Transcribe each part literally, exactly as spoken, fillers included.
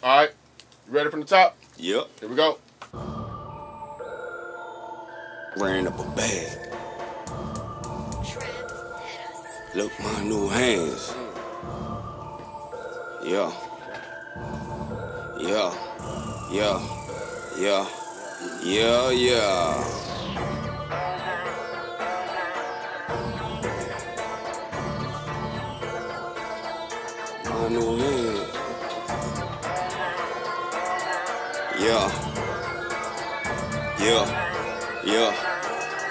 All right, ready from the top? Yep. Here we go. Ran up a bag. Look, my new hands. Yeah. Yeah. Yeah. Yeah. Yeah, yeah. My new hands. Yeah. Yeah. Yeah.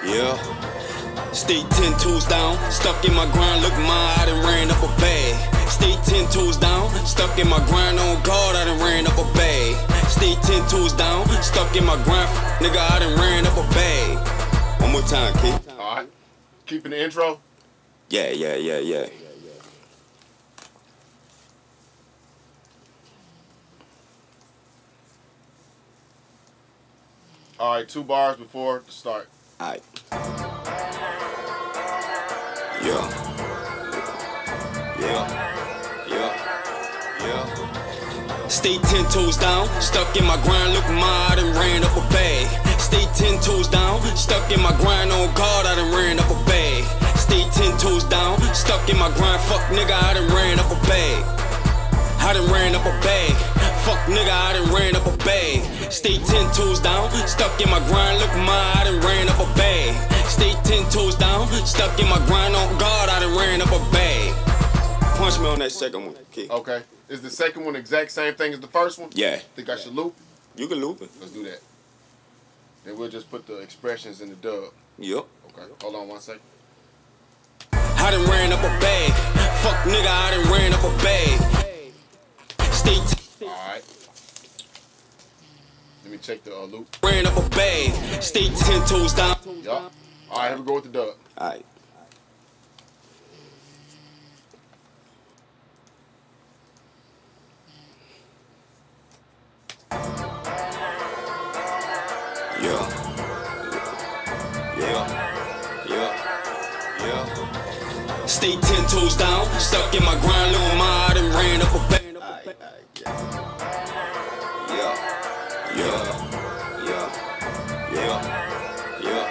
Yeah. Stay ten toes down, stuck in my grind, look mine, I done ran up a bag. Stay ten toes down, stuck in my grind, on guard, I done ran up a bag. Stay ten toes down, stuck in my grind, nigga, I done ran up a bag. One more time, kid. Alright, keeping the intro? Yeah, yeah, yeah, yeah. Alright, two bars before the start. Alright. Yeah. Yeah. Yeah. Yeah. Stay ten toes down, stuck in my grind, look mine, I done ran up a bag. Stay ten toes down, stuck in my grind, on guard, I done ran up a bag. Stay ten toes down, stuck in my grind, fuck nigga, I done ran up a bag. I done ran up a bag. Fuck nigga, I done ran up a bag. Stay ten toes down, stuck in my grind, look mine, I done ran up a bag. Stay ten toes down, stuck in my grind, on guard, I done ran up a bag. Punch me on that second one, kid. Okay. Is the second one the exact same thing as the first one? Yeah. Think I should loop? You can loop it. Let's do that. Then we'll just put the expressions in the dub. Yep. Okay, hold on one second. I done ran up a bag. Fuck nigga, I done ran up a bag. Stay ten. Alright. Let me check the uh, loop. Ran up a bag. Stay ten toes down. Yup. Alright, have a go with the dub. Alright. Yeah. Yeah. Yeah. Yeah. Stay ten toes down. Stuck in my grind, little mind, and ran up a bag. Yeah. Yeah. Yeah. Yeah. Yeah.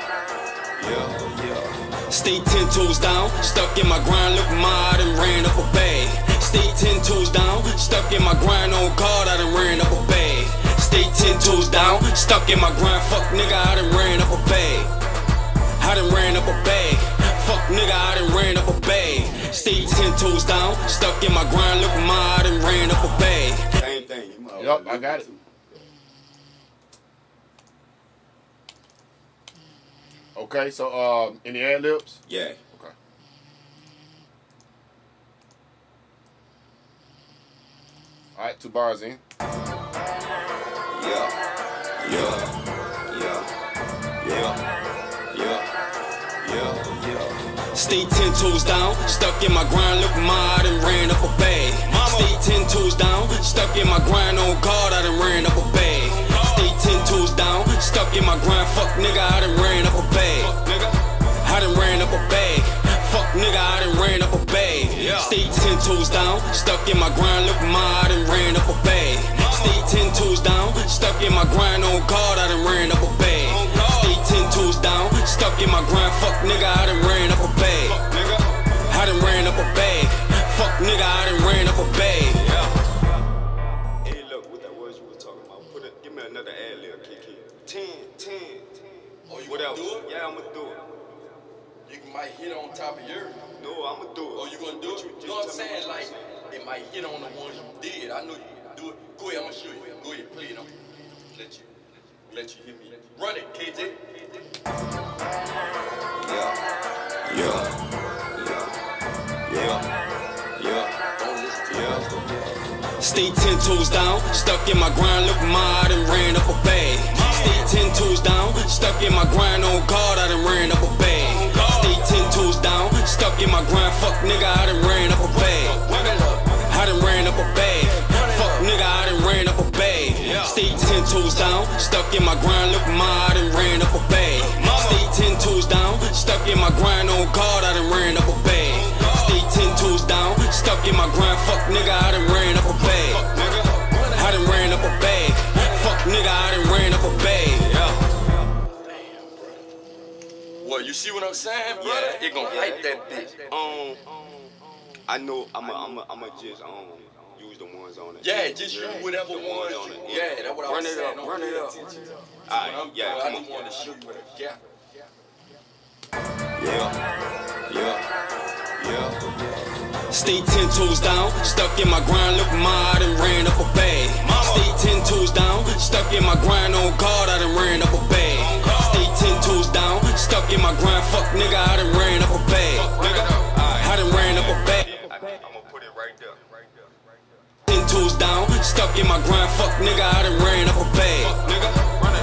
Yeah. Stay ten toes down, stuck in my grind, look mine, I done ran up a bag. Stay ten toes down, stuck in my grind, on guard, I done ran up a bag. Stay ten toes down, stuck in my grind, fuck nigga, I done ran up a bag. I done ran up a bag. Fuck nigga, I done ran up a bag. Stay ten toes down, stuck in my grind, look mine, I done ran up a bag. Same thing. Yup, I got it. Okay, so um, any ad-libs? Yeah. Okay. Alright, two bars in. Yeah. Yeah. Yeah. Yeah. Yeah. Yeah. Stay ten toes down, stuck in my grind, look mine, I done ran up a bag. Stay ten toes down, stuck in my grind, on guard, I done ran up a bag. Stay ten toes down, stuck in my grind, fuck nigga, I done ran up a bag. I done ran up a bag. Fuck nigga, I done ran up a bag. Stay ten toes down, stuck in my grind, look mine, I done ran up a bag. Stay ten toes down, stuck in my grind, on guard, I done ran up a bag. Stay ten toes down, stuck in my grind, fuck nigga, I done ran up a bag. I done ran up a bag. Fuck nigga, I done ran up a bag. Yeah. Hey, look, what that was you were talking about? Put it, give me another ad lib, Kiki. ten, ten, ten. Oh, you gonna do it? Yeah, I'm gonna do it. You might hit on top of yours. No, I'm gonna do it. Oh, you gonna do it? You know what I'm saying? Like, it might hit on the ones you did. I know you can do it. Go ahead, I'm gonna show you. Go ahead, play it on me. Let you. Let you hit me. Run it, K J. Yeah. Yeah. Yeah. Yeah. Stay ten toes down, stuck in my grind, look mine, I done ran up a bag. Stay ten toes down, stuck in my grind, on guard, I done ran up a bag. Stay ten toes down, stuck in my grind, fuck nigga, I done ran up a bag. I done ran up a bag. Fuck nigga, I done ran up a bag. Stay ten toes down, stuck in my grind, look mine, I done ran up a bag. Stay ten toes down, stuck in my grind, on guard, I done ran up a bag. Stay ten toes down, stuck in my grind, fuck nigga, I done ran up a bag. I done ran You see what I'm saying, brother? Yeah, it gonna yeah, hype that bitch. Um, I know I'm going I'm to just um, use the ones on it. Yeah, just use yeah. whatever the ones on it. Yeah, yeah, that's what I was saying. Run it up, run it up. All right, yeah, I just want to shoot with it. Yeah. Yeah, yeah, yeah. Stay ten toes down, stuck in my grind. Look, ma, I done ran up a bag. Stay ten toes down, stuck in my grind. On God, I done ran up a bag. Stay ten toes down, stuck in my grind. Fuck, nigga, I done ran up a bag. Nigga, I done ran up a bag. I'ma put it right there. Ten toes down, stuck in my grind. Fuck, nigga, I done ran up a bag.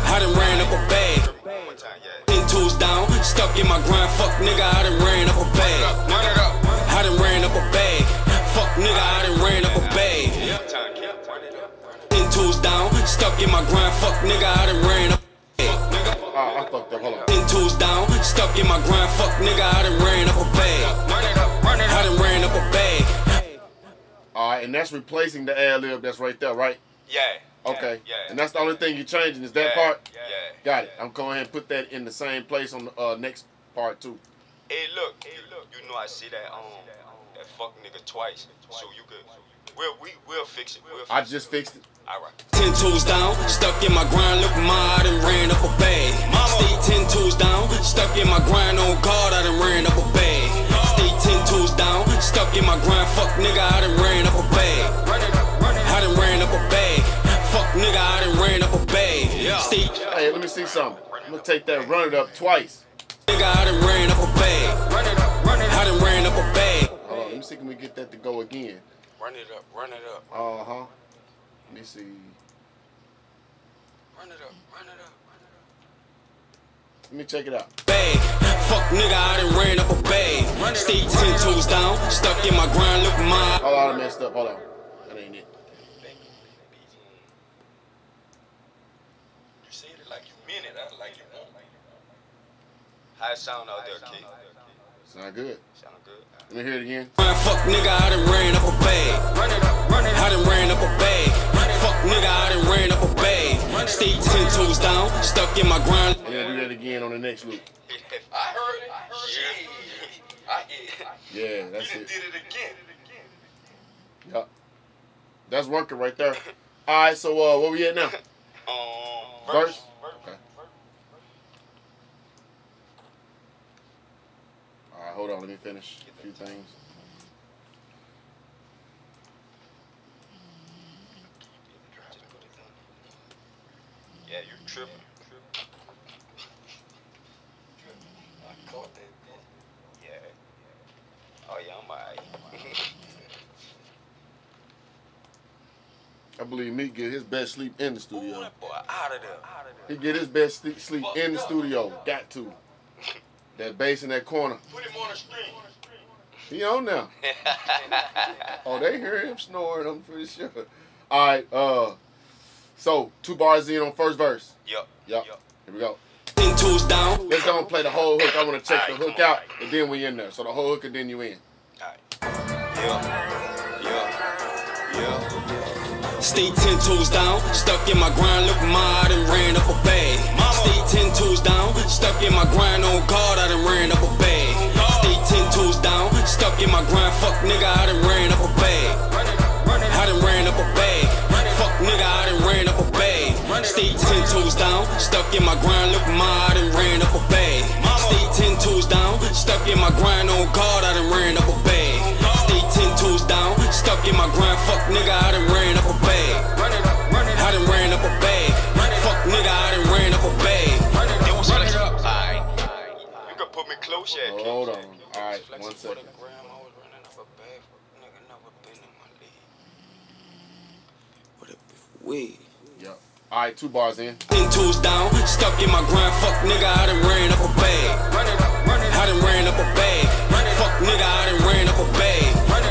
I done ran up a bag. Toes down, stuck in my grind. Fuck nigga, I done ran up a bag. I done ran up a bag. Fuck nigga, I done ran up a bag. Ten toes down, stuck in my grind. Fuck nigga, I done ran up a bag. I fucked up, hold on. Ten toes down, stuck in my grind. Fuck nigga, I done ran up a bag. I done ran up a bag. All right, and that's replacing the ad lib that's right there, right? Yeah. Okay, yeah, yeah, and that's the only thing you're changing is that yeah, part? Yeah, got it. Yeah. I'm going ahead and put that in the same place on the uh, next part, too. Hey, look, hey, look, you know I see that um, that fuck nigga twice, so you could, we'll, we, we'll fix it. We'll fix I just it. fixed it. All right. Ten toes down, stuck in my grind, look, ma, I done ran up a bag. Stay ten toes down, stuck in my grind, on God, I done ran up a bag. Stay ten toes down, stuck in my grind, fuck nigga, I done ran up a bag. I done ran up a bag. Fuck nigga, I done ran up a bag. Stay. Hey, let me see something. I'm gonna take that run it up twice. Nigga, I done ran up a bag. Run it up, run it up. I done ran up a bag. Hold on, let me see can we get that to go again. Run it up, run it up. Uh huh. Let me see. Run it up, run it up, run it up. Let me check it out. Bag. Fuck nigga, I done ran up a bag. Stay ten toes down, stuck in my grind, look mine. Hold on, I messed up. Hold on. That ain't it. How it sound out there, kid? Sound good. Sound good. Let me hear it again. Fuck nigga, I done ran up a bag. Run it up, run it up. I done ran up a bag. Fuck nigga, I done ran up a bag. Stay ten toes down, stuck in my grind. I'm gonna do that again on the next loop. I heard it. I heard it. Yeah, yeah that's it. You did it again. Yup. That's working right there. All right, so uh, where we at now? um, verse. verse? Hold on, let me finish a few things. Yeah, you're tripping. I caught that. Yeah. Oh yeah, I'm alright. I believe me get his best sleep in the studio. Boy, out of there. He get his best sleep in the studio. Got to. That bass in that corner. Put him on the street. He on now. Oh, they hear him snoring, I'm pretty sure. All right, uh, so two bars in on first verse. Yep. Yep. yep. Here we go. Ten toes down. Let's go and play the whole hook. I want to check right, the hook out, right. and then we in there. So the whole hook, and then you in. All right. Yeah. Yeah. Yeah. Stay ten toes down. Stuck in my grind. Look, ma, I done ran up a bag. Stay ten toes down, stuck in my grind. On God, I done ran up a bag. Stay ten toes down, stuck in my grind. Fuck nigga, I done ran up a bag. I done ran up a bag. Fuck nigga, I done ran up a bag. Stay ten toes down, stuck in my grind. Look, ma, I done ran up a bag. Stay ten toes down, stuck in my grind. On God, I done ran up a bag. Stay ten toes down, stuck in my grind. Fuck nigga, I done ran up a bag. I done ran up a bag. Fuck nigga, I done ran up a bag. Close, yeah, hold on. All right, one second. Yep. All right, two bars in. Ten toes down, stuck in my grind. Fuck nigga, I done ran up a bag. I done ran up a bag. Fuck nigga, I done ran up a bag.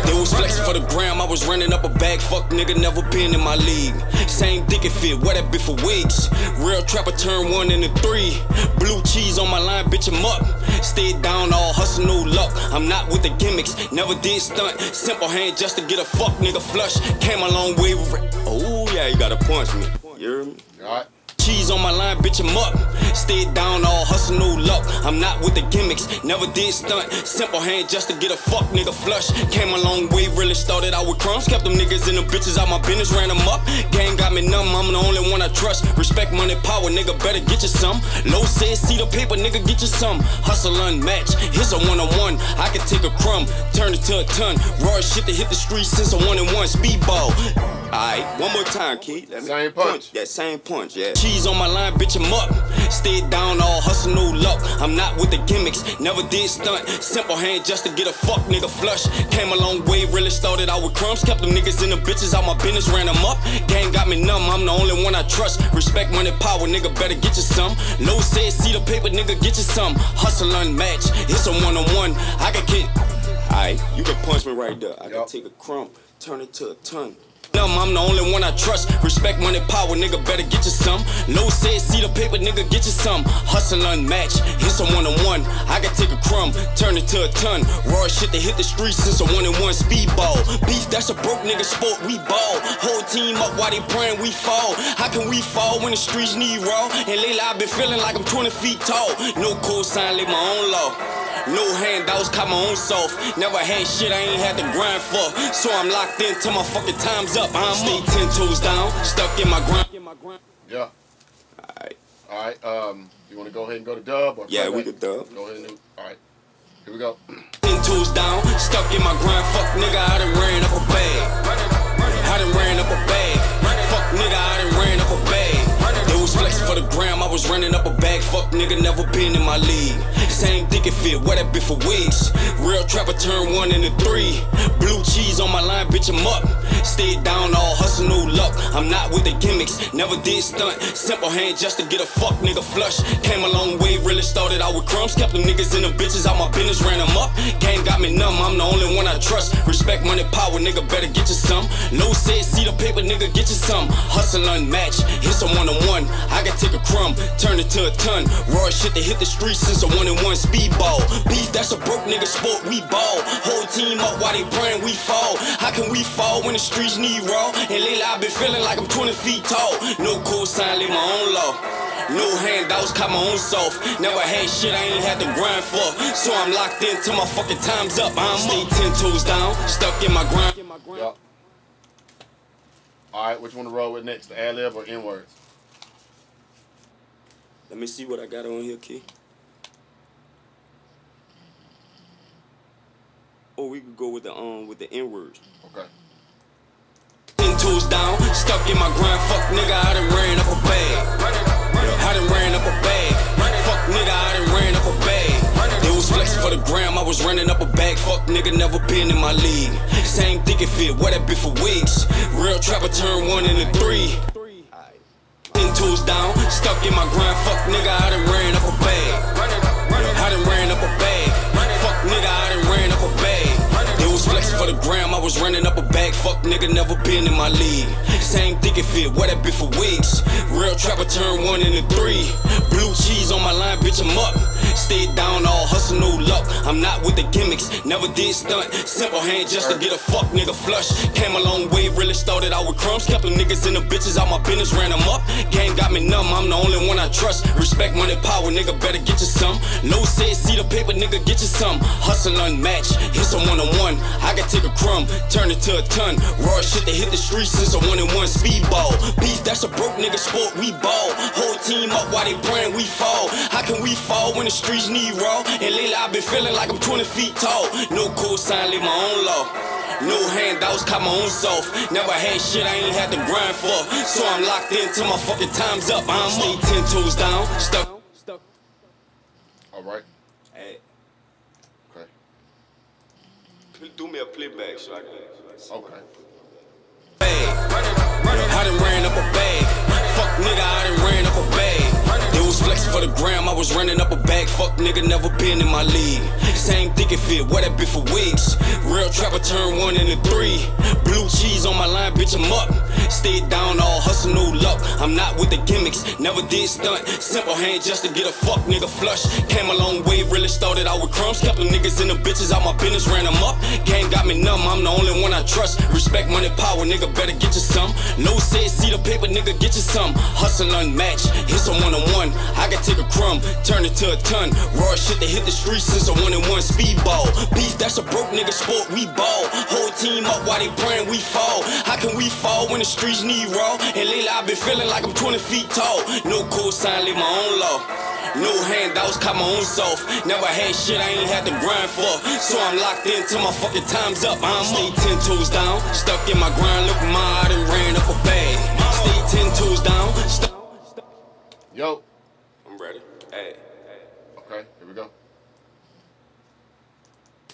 They was flexing for the gram, I was running up a bag. Fuck nigga, never been in my league. Same dick it fit, where that been for weeks. Real trapper turn one into three. Blue cheese on my line, bitch, I'm up. Stayed down, all hustle, no luck. I'm not with the gimmicks, never did stunt. Simple hand just to get a fuck nigga flush. Came a long way with it. Oh yeah, you gotta punch me. You hear me? All right. Cheese G's on my line, bitch, I'm up. Stayed down, all hustle, no luck. I'm not with the gimmicks, never did stunt. Simple hand just to get a fuck, nigga flush. Came a long way, really started out with crumbs. Kept them niggas and them bitches out my business, ran them up. Game got me numb, I'm the only one I trust. Respect, money, power, nigga, better get you some. Low said, see the paper, nigga, get you some. Hustle unmatched, here's a one-on-one. I can take a crumb, turn it to a ton. Raw shit to hit the streets since a one-on-one. Speedball. Alright, one more time, kid. Let me same punch. punch. That same punch, yeah. Cheese on my line, bitch, I'm up. Stayed down, all hustle, no luck. I'm not with the gimmicks, never did stunt. Simple hand just to get a fuck, nigga flush. Came a long way, really started out with crumbs. Kept them niggas and the bitches out my business, ran them up. Game got me numb, I'm the only one I trust. Respect, money, power, nigga, better get you some. Low said, see the paper, nigga, get you some. Hustle unmatched, it's a one-on-one. I can kick. Alright, you can punch me right there. I yep. can take a crumb, turn it to a ton. Numb, I'm the only one I trust. Respect, money, power, nigga, better get you some. Low said, see the paper, nigga, get you some. Hustle unmatched, it's a one-on-one. I can take a crumb, turn it to a ton. Raw shit that hit the streets, it's a one-on-one. Speedball, beef, that's a broke nigga sport, we ball. Whole team up while they praying we fall. How can we fall when the streets need raw? And lately I've been feeling like I'm twenty feet tall. No cosign, live my own law. No handouts, caught my own self. Never had shit I ain't had to grind for. So I'm locked in till my fucking time's up. I'm stay ten toes down, stuck in my grind. Yeah. Alright. Alright, um, you wanna go ahead and go to dub? Or yeah, we could dub. Go ahead and do, alright. Here we go. ten toes down, stuck in my grind. Fuck nigga, I done ran up a bag. I done ran up a bag. Fuck nigga, I done ran up a bag. Was flexing for the gram, I was running up a bag. Fuck nigga, never been in my league. Same dick and fit, what that been for weeks. Real trapper turn one into three. Blue cheese on my line, bitch, I'm up. Stayed down, all hustle, no luck. I'm not with the gimmicks, never did stunt. Simple hand just to get a fuck nigga flush. Came a long way, really started out with crumbs. Kept them niggas and the bitches out my business, ran them up. Game got me numb, I'm the only one I trust. Respect, money, power, nigga, better get you some. Low said, see the paper, nigga, get you some. Hustle unmatched, it's a one-on-one. I can take a crumb, turn it to a ton. Raw shit that hit the streets since a one-on-one. Speedball, beef, that's a broke nigga sport, we ball. Whole team up while they praying we fall. How can we fall when the streets need raw? And lately I've been feeling like I'm twenty feet tall. No cosign, live my own law. No handouts, caught my own self. Never had shit I ain't had to grind for. So I'm locked in till my fucking time's up. I'm stay ten toes down, stuck in my grind. Yep. Alright, which one to roll with next? The ad-lib or N-words? Let me see what I got on here, Key. Or we could go with the um with the N-words. Okay. ten toes down, stuck in my grind. Fuck nigga, I done ran up a bag. I done ran up a bag. Fuck nigga, I done ran up a bag. They was flexing for the gram, I was running up a bag. Fuck nigga, never been in my league. Same dick and fit, what that been for weeks. Real trapper turn one into three. Toes down, stuck in my grind. Fuck nigga, I done ran up a bag. I done ran up a bag. Fuck nigga, I done ran up a bag. They was flexing for the gram, I was running up a bag. Fuck nigga, never been in my league. Same dick and fit, what that been for weeks. Real trapper turn one into three. Blue cheese on my line, bitch, I'm up. Stayed down, all hustle, no luck. I'm not with the gimmicks, never did stunt. Simple hand just to get a fuck nigga flush. Came a long way, really started out with crumbs. Kept them niggas and the bitches out my business, ran them up. Game got me numb, I'm the only one I trust. Respect, money, power, nigga, better get you some. Low said, see the paper, nigga, get you some. Hustle unmatched, it's a one-on-one. I can take a crumb, turn it to a ton. Raw shit that hit the streets, it's a one-on-one. Speedball, beef, that's a broke nigga sport, we ball. Whole team up while they praying we fall. How can we fall when the streets need raw? And lately I've been feeling like I'm twenty feet tall. No cosign, live my own law. No handouts, caught my own self. Never had shit I ain't had to grind for. So I'm locked in till my fucking time's up. I'm stay ten toes down, stuck. Alright. Hey. Okay. Do me a playback so I can. Okay. Bag. I done ran up a bag. Fuck nigga, I done ran up a bag. It was flexing for the gram, I was running up a bag. Fuck nigga, never been in my league. Same dick and fit, what that been for weeks. Real trapper turn one into three. Blue cheese on my line, bitch, I'm up. stayed down, all hustle, no luck. I'm not with the gimmicks, never did stunt. Simple hand just to get a fuck, nigga flush. Came a long way, really started out with crumbs. Kept them niggas in the bitches, out my business, ran them up. Game got me numb, I'm the only one I trust. Respect, money, power, nigga, better get you some. Low said, see the paper, nigga, get you some. Hustle unmatched, hit some one-on-one. I can take a crumb, turn it to a ton. Raw shit to hit the streets since a one-on-one speedball. Beef, that's a broke nigga sport, we ball. Whole team up while they praying we fall. How can we fall when the streets need raw? And lately I've been feeling like I'm twenty feet tall. No cosign, live my own law. No handouts, caught my own self. Never had shit I ain't had to grind for. So I'm locked in till my fucking time's up. I'm stay ten toes down, stuck in my grind. Look, my I done ran up a bag. Stay ten toes down, stuck. Yo, I'm ready. Hey. Okay, here we go.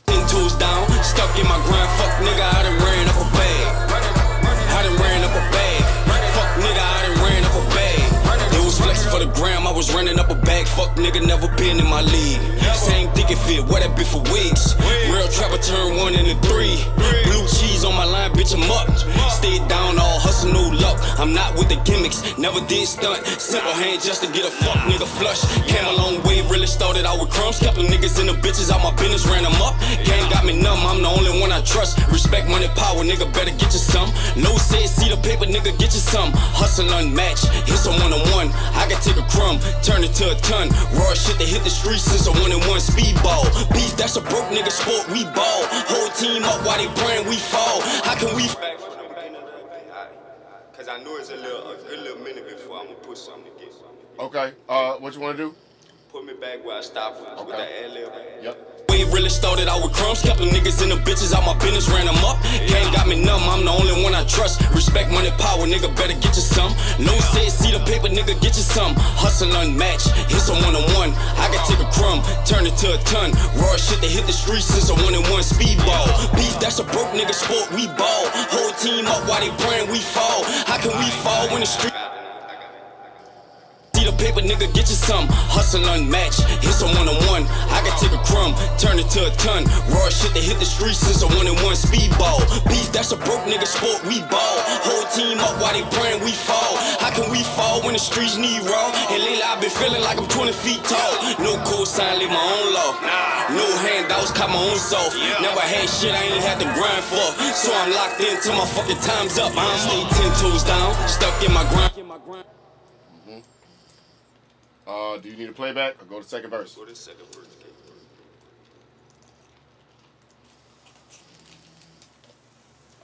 Ten toes down, stuck in my grind. Fuck nigga, I done ran up a bag. I done ran up a bag. Fuck nigga, I done ran up a bag. It was flexing for the gram, I was running up a bag. Fuck nigga, never been in my league. Same dick and fit, what that been for weeks. Real trapper turn one into three. Blue cheese on my line, bitch, I'm up. Stayed down, all hustle, no luck. I'm not with the gimmicks, never did stunt. Simple hand just to get a fuck nigga flush. Came a long way, really started out with crumbs. Kept them niggas in the bitches, out my business, ran them up. Game got me numb, I'm the only one I trust. Respect, money, power, nigga, better get you some. Low said, see the paper, nigga, get you some. Hustle unmatched, hit some one-on-one. I can take a crumb, turn it to a ton. Raw shit to hit the streets since a one-on-one speedball. Beef, that's a broke nigga sport, we ball. Whole team up while they brand, we fall. How can we back from the beginning of the day? Cause I know it's a little, a good little minute before I'm gonna put something to get something. Okay, uh, what you wanna do? Put me back where I stopped with, okay. With that ad-lib. Yep. We really started out with crumbs, kept them niggas in the bitches, out my business, ran them up. Yeah. Game got me numb, I'm the only one I trust. Respect, money, power, nigga, better get you some. No yeah. Said, see the paper, nigga, get you some. Hustle unmatched, hit some one-on-one. I can take a crumb, turn it to a ton. Raw shit to hit the streets since a one-on-one speedball. Beef, that's a broke nigga sport, we ball. Whole team up while they brand, we fall. How can we fall when the street... Paper nigga, get you some. Hustle unmatched, hit some one-on-one. I can take a crumb, turn it to a ton. Raw shit to hit the streets since a one-on-one speedball. Beef, that's a broke nigga sport, we ball. Whole team up while they praying we fall. How can we fall when the streets need raw? And lately I've been feeling like I'm twenty feet tall. No cosign, live my own law. No handouts, caught my own self. Never had shit I ain't had to grind for. So I'm locked in till my fucking time's up. I'm stay ten toes down, stuck in my grind. Uh, do you need a playback or go to second verse? Go to second verse.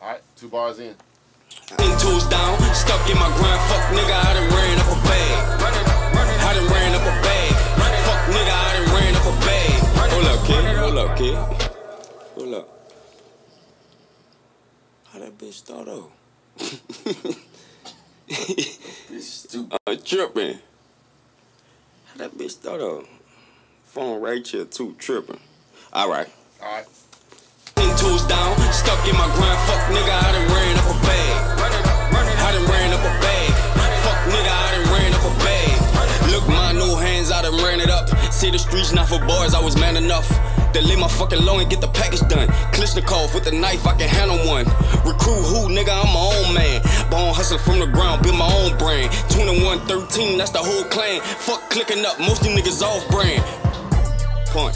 Alright, two bars in. Ten toes down, stuck in my grind. Fuck nigga, I done ran up a bag. I done ran up a bag. Fuck nigga, I done ran up a bag. Hold up, kid. Hold up, kid. Hold up. How that bitch start off? This stupid. I'm tripping. That bitch thought of phone right here too tripping. Alright. Alright. Ten toes down, stuck in my grind, fuck nigga, I done ran up a bag. I done ran up a bag. Fuck nigga, I done ran up a bag. Look, my new hands, I done ran it up. See the streets not for bars, I was man enough. To lay my fucking low and get the package done. Klishnikov with a knife, I can handle one. Recruit who, nigga, I'm my own man. Bone hustle from the ground, build my own brand. twenty-one, thirteen, that's the whole clan. Fuck clicking up, most of these niggas off brand. Punch.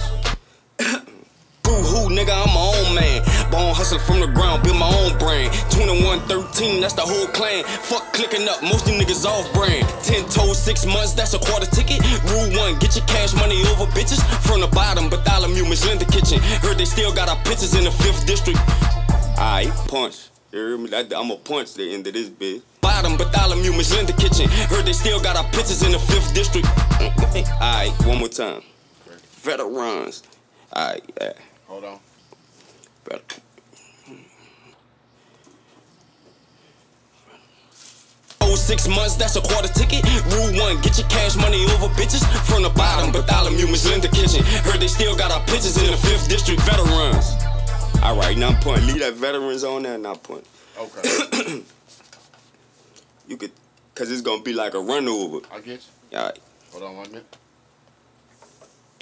Recruit who, nigga, I'm my own man. Bone hustle from the ground, build my own brand. twenty-one, thirteen, that's the whole clan. Fuck clicking up, most of these niggas off brand. ten toes, six months, that's a quarter ticket. Rule one, get your cash money over bitches. From the bottom, but Bartholomew, Miss Linda Kitchen. Heard they still got our pictures in the fifth district. Aight, punch. You hear me? I'ma punch the end of this bitch. Bottom, Bartholomew, Miss Linda Kitchen. Heard they still got our pictures in the fifth district. Aight, one more time. Veterans. Aight, yeah. Hold on. Oh, six months, that's a quarter ticket. Rule one, get your cash money over bitches. From the bottom, Bartholomew, Miss Linda Kitchen. Heard they still got our pictures in the fifth district, veterans. Alright, now I'm punting. Leave that veterans on there, not punting. Okay. You could, cause it's gonna be like a run over. I get you. Alright. Hold on one minute.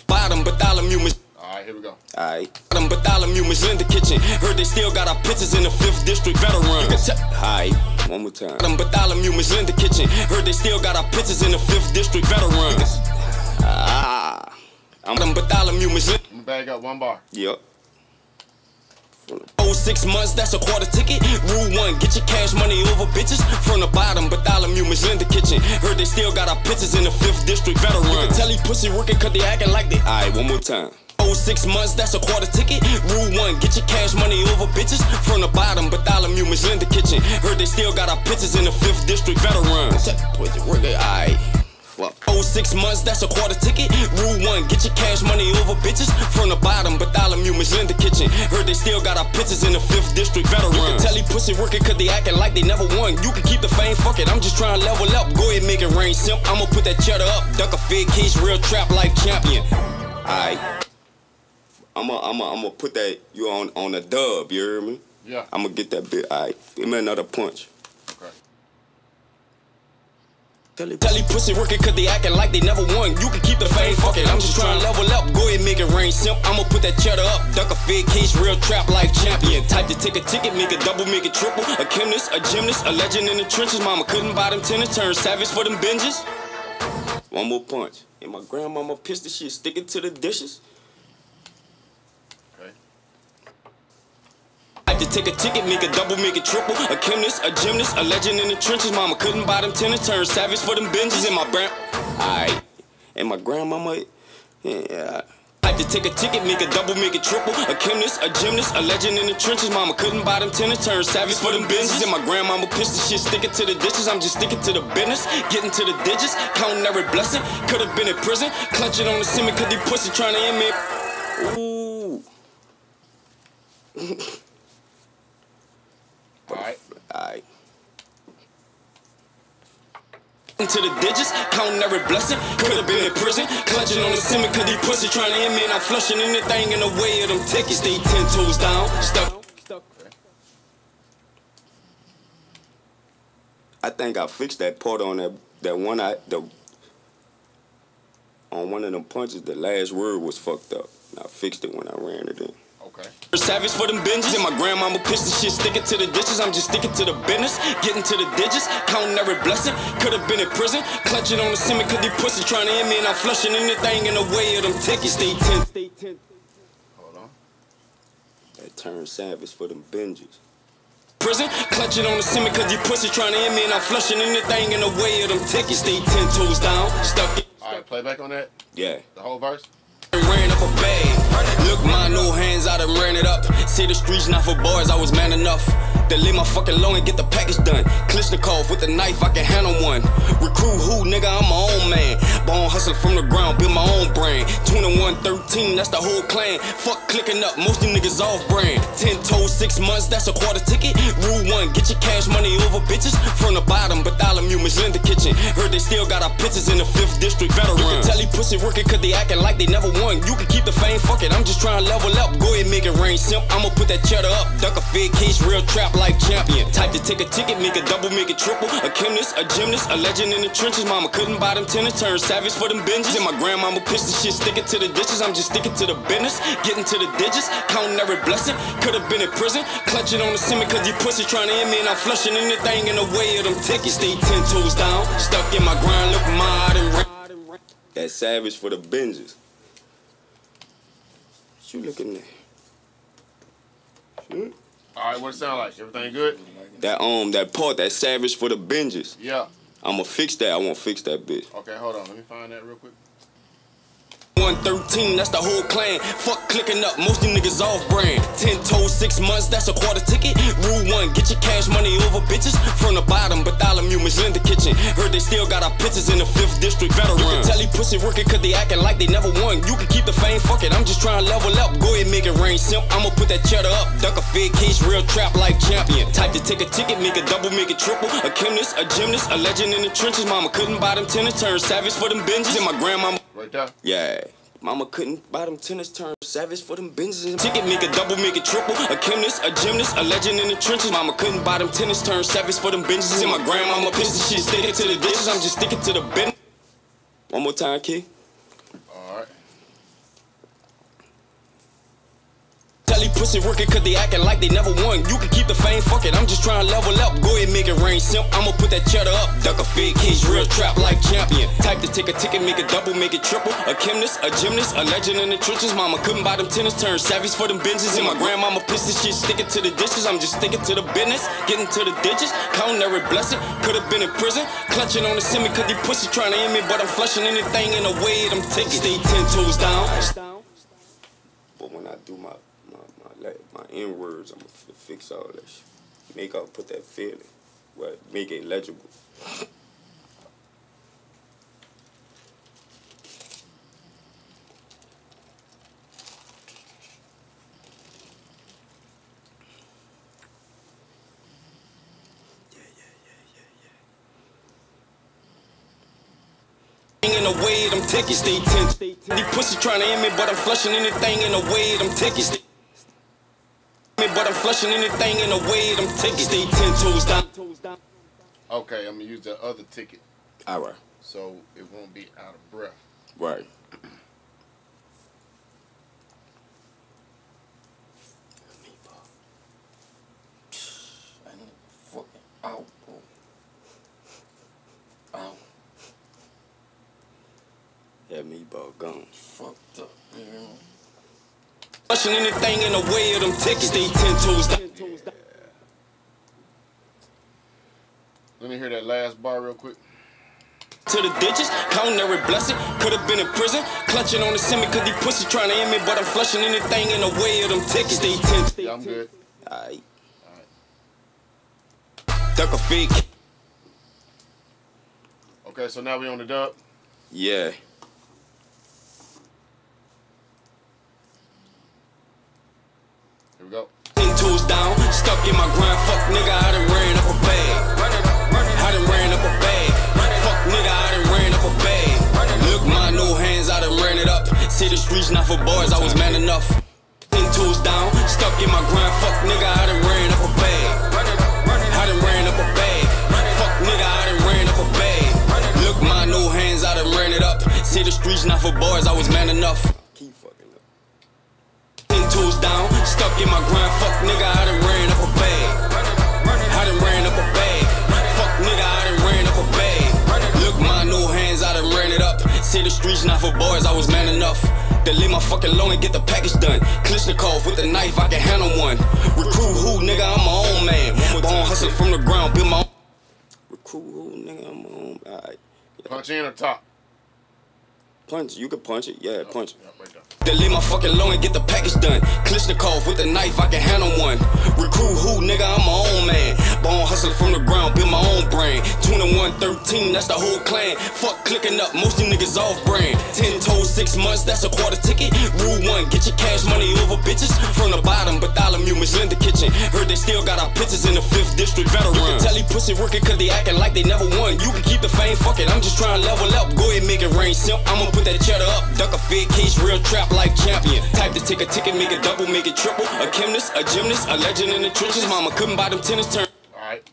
Bottom, Bartholomew, Miss. Alright, here we go. Alright. Bottom, Bartholomew, Miss Linda Kitchen. Heard they still got our pictures in the fifth district, veterans. Alright. One more time. Them Bartholomew was in the kitchen. Heard they still got our pictures in the fifth District veterans. Ah, I'm them Bartholomew was in. I'm back up one bar. Yep. Oh, six months, that's a quarter ticket. Rule one, get your cash money over bitches. From the bottom, Bartholomew is in the kitchen. Heard they still got our pictures in the fifth District veterans. You can tell he pussy working cause they acting like they. Alright, one more time. Oh, six months, that's a quarter ticket. Rule one, get your cash money over bitches. From the bottom, Bartholomew is in the kitchen. Heard they still got our pictures in the fifth District veterans. Alright. Oh, six months, that's a quarter ticket. Rule one, get your cash money over bitches. From the bottom, Bartholomew is in the kitchen. Heard they still got our pictures in the fifth District veterans. You can tell he pussy working cause they acting like they never won. You can keep the fame, fuck it, I'm just trying to level up. Go ahead, make it rain, simp, I'ma put that cheddar up. Duck a fig case, real trap life champion. Alright, I'ma I'ma I'ma put that, you on on a dub, you hear me? Yeah. I'ma get that bit, alright, give me another punch. Tell you pussy working cause they acting like they never won. You can keep the fame, fuck it, I'm just trying to level up. Go ahead, make it rain, simp, I'ma put that cheddar up. Duck a fig case, real trap life champion. Type to take a ticket, make a double, make a triple. A chemist, a gymnast, a legend in the trenches. Mama couldn't buy them tennis, turn savage for them binges. One more punch. And my grandmama pissed the shit, stick it to the dishes. To take a ticket, make a double, make a triple. A chemist, a gymnast, a legend in the trenches. Mama couldn't buy them tennis, turned savage for them binges. And my grand, alright, and my grandmama, yeah. To take a ticket, make a double, make a triple. A chemist, a gymnast, a legend in the trenches. Mama couldn't buy them tennis, turned savage for them binges. And my grandmama pissed the shit, sticking to the dishes. I'm just sticking to the business, getting to the digits, counting every blessing. Could have been in prison, clutching on the cement, cause they pussy trying to end me. Ooh. Alright. Alright. Into the digits, counting every blessing. Could've been in prison, clutching on the cement, cause these pussy trying to hit me, and I'm flushing anything in the way of them tickets. They ten toes down, stuck. I think I fixed that part on that that one I the on one of them punches. The last word was fucked up. And I fixed it when I ran it in. Okay. Savage for them binges, and my grandmama pissed the shit, sticking to the dishes. I'm just sticking to the business, getting to the digits, counting every blessing. Could have been in prison, clutching on the cement, cause these pussy trying to hit me, and I'm flushing anything in the way of them tickets. Stay ten, stay ten. Hold on. That turned savage for them binges. Prison, clutching on the cement, cause these pussy trying to hit me, and I'm flushing anything in the way of them tickets. Stay ten toes down, stuck. Alright, playback on that? Yeah. The whole verse? Ran up a bag. Look, my new hands, I done ran it up. See the streets, not for bars, I was man enough to leave my fucking loan and get the package done. Klishnikov with a knife, I can handle one. Recruit who, nigga, I'm my own man. Bone hustling from the ground, build my own brand. Twenty-one, thirteen, that's the whole clan. Fuck clicking up, most of them niggas off brand. Ten toes, six months, that's a quarter ticket. Rule one, get your cash money over bitches. From the bottom, Bartholomew is in the kitchen. Heard they still got our pictures in the fifth District veterans. You can tell he pussy working cause they acting like they never won. You can keep the fame, fuck it, I'm just trying to level up. Go ahead, make it rain, simp, I'ma put that cheddar up. Duck a fig case, real trap life champion. Type to take a ticket, make a double, make a triple. A chemist, a gymnast, a legend in the trenches. Mama couldn't buy them tennis, turned savage for them binges. And my grandmama pissed the shit, sticking to the dishes. I'm just sticking to the business, getting to the digits, counting every blessing. Could have been in prison, clutching on the cement, cause you pussy trying to hit me, and I'm flushing anything in the way of them tickets. Stay ten toes down, stuck in my grind, look mod and ra. That savage for the binges. What you looking at? Shoot. Alright, what it sound like? Everything good? That um, that part, that savage for the binges. Yeah. I'ma fix that. I won't fix that bitch. Okay, hold on. Let me find that real quick. one thirteen, that's the whole clan. Fuck clicking up, most of them niggas off brand. Ten toes, six months, that's a quarter ticket. Rule one, get your cash money over bitches. From the bottom, Bartholomew is in the kitchen. Heard they still got our pictures in the fifth District veterans. You can tell he pussy working cause they acting like they never won. You can keep the fame, fuck it, I'm just trying to level up. Go ahead, make it rain, simp, I'ma put that cheddar up. Duck a fig case, real trap life champion. Type to take a ticket, make a double, make a triple. A chemist, a gymnast, a legend in the trenches. Mama couldn't buy them tennis, turned savage for them binges. And my grandmama right there. Yeah. Mama couldn't buy them tennis, turned savage for them binges. Ticket, make a double, make a triple. A chemist, a gymnast, a legend in the trenches. Mama couldn't buy them tennis, turned savage for them binges. And my grandmama pissed the shit, sticking to the dishes. I'm just sticking to the bin. One more time, kid. Cali pussy working cause they acting like they never won. You can keep the fame, fuck it, I'm just trying to level up. Go ahead, make it rain, simp, I'ma put that cheddar up. Duck a fig, he's real trap like champion. Type to take a ticket, make it double, make it triple. A chemist, a gymnast, a legend in the trenches. Mama couldn't buy them tennis, turned savage for them benches. And my grandmama pissed this shit, sticking to the dishes. I'm just sticking to the business, getting to the digits. Counting every blessing, could've been in prison. Clutching on the semi cause they pussy trying to hit me, but I'm flushing anything in the way I'm taking. Stay ten toes down. But when I do my my my, my N words, I'ma fix all that shit. Make out, put that feeling, well, make it legible. In the way them tickets, stay tense. The pussy trying to hit me, but I'm flushing anything in the way them tickets. Me, but I'm flushing anything in the way them tickets. Stay ten toes down. Okay, I'm gonna use the other ticket. All right. So it won't be out of breath. Right. I need fucking out. That meatball gone. Fucked up, man. Rushing anything in the way of them tickets. Stay ten toes down. Let me hear that last bar real quick. To the ditches, counting every blessing. Could've been in prison, clutching on the semi cause these pussy trying to hit me, but I'm flushing anything in the way of them tickets. Stay ten. Yeah, I'm good. Alright. Alright. Duck a fig. Okay, so now we on the dub? Yeah. Go. Ten toes down, stuck in my grind. Fuck nigga, I done ran up a bag. I done ran up a bag. Fuck nigga, I done ran up a bag. Look, my new hands, I done ran it up. See the streets not for boys, I was man enough. Ten toes down, stuck in my grind. Fuck nigga, I done ran up a bag. I done ran up a bag. Fuck nigga, I done ran up a bag. Look, my new hands, I done ran it up. See the streets not for boys, I was man enough. Keep fucking up. Ten toes down. Stuck in my grind, fuck nigga, I done ran up a bag. I done ran up a bag. Fuck nigga, I done ran up a bag. Look, my new hands, I done ran it up. See the streets not for boys, I was man enough. To leave my fucking loan and get the package done. Klishnikov with a knife, I can handle one. Recruit who, nigga, I'm my own man. Born hustling from the ground, build my own. Recruit who, nigga, I'm my own. All right. Yeah. Punch in or top? Punch, you can punch it, yeah, oh, punch yeah, right it. Then leave my fucking loan and get the package done. Klishnikov with a knife, I can handle one. Recruit who, nigga, I'm my own man. Born hustling from the ground, build my own brand. twenty-one, thirteen, that's the whole clan. Fuck clicking up, most of you niggas off brand. Ten toes, six months, that's a quarter ticket. Rule one, get your cash money over bitches. From the bottom, Bartholomew, Michelinda the kitchen. Heard they still got our pictures in the fifth district veteran. You can tell he pussy working cause they acting like they never won. You can keep the fame, fuck it, I'm just trying to level up. Go ahead, make it rain, simp, I'ma put that cheddar up. Duck a fig, he's real trap like champion. Type to take a ticket, make it double, make it triple. A chemist, a gymnast, a legend in the trenches. Mama couldn't buy them tennis turn. Alright.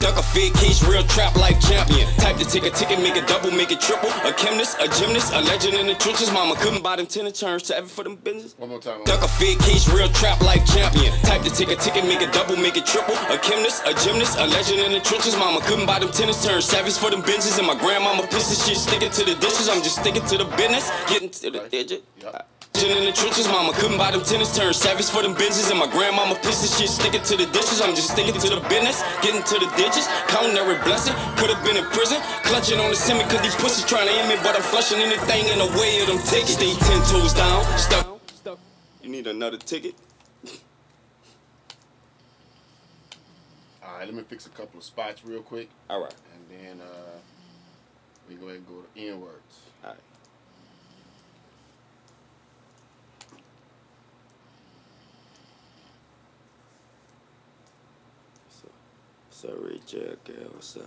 Duck a fig, he's real trap like champion. Type to take a ticket, make it double, make it triple. A chemist, a gymnast, a legend in the trenches. Mama couldn't buy them tennis turns to ever for them business. One more time. Duck a fig, he's real trap like champion. Type to take a ticket, make it double, make it triple. A chemist, a gymnast, a legend in the trenches. Mama couldn't buy them tennis turns. Savage for them benches. And my grandmama pisses shit, sticking to the dishes. I'm just sticking to the business, getting to the digit. Yep. In the trenches, mama couldn't buy them tennis turns. Savage for them benches, and my grandmama pissed this shit, sticking to the dishes. I'm just sticking to the business, getting to the digits. Counting every blessing, could've been in prison. Clutching on the semi, cause these pussies trying to hit me, but I'm flushing anything in the way of them tickets. Stay ten toes down, stuck. You need another ticket? Alright, let me fix a couple of spots real quick. Alright. And then uh, we go ahead and go to N words. Alright. Sorry, Jack, what's up?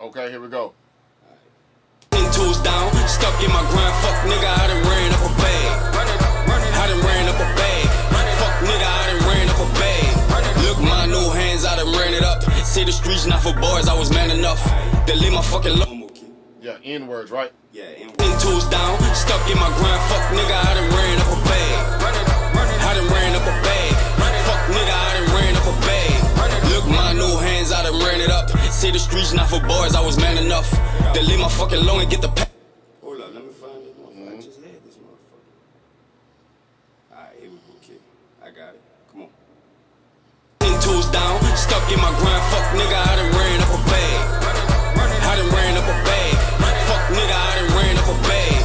Okay, here we go. Ten toes down, stuck in my grind, fuck nigga, I done ran up a bag. I done ran up a bag. say the streets not for bars, I was man enough to live my fucking life. Yeah, N words, right? Yeah, N words. ten toes down, stuck in my grind. Fuck nigga, I done ran up a bag. I done ran up a bag. Fuck nigga, I done ran up a bag. Look, my new hands, I done ran it up. Say the streets not for bars, I was man enough to live my fucking long and get the pack. Hold up, let me find this motherfucker. Mm-hmm. I just had this motherfucker. Alright, here we go, kid. I got it. Come on. Toes down, stuck in my grind, fuck nigga, I done ran up a bag. I done ran up a bag. Fuck nigga, I done ran up a bag.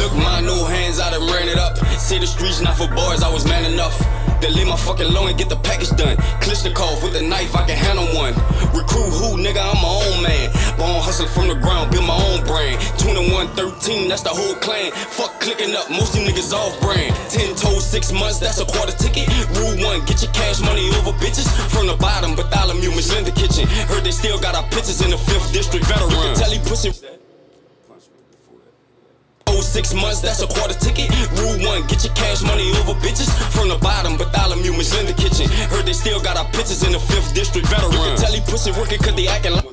Look, my new hands, I done ran it up. Say the streets not for bars, I was man enough to leave my fucking loan and get the package done. Klishnikov with a knife, I can handle one. Recruit who, nigga, I'm my own man. Born hustling from the ground, build my own brand. Two one, thirteen, that's the whole clan. Fuck clicking up, most of you niggas off brand. Ten toes, six months, that's a quarter ticket. Rule one, get your cash money over bitches. From the bottom, Bartholomew was in the kitchen. Heard they still got our pictures in the fifth district veteran. You can tell he pussy. Six months, that's a quarter ticket. Rule one, get your cash money over bitches. From the bottom, Bartholomew was in the kitchen. Heard they still got our pictures in the fifth district veteran. You can tell he pussy working cause they acting like.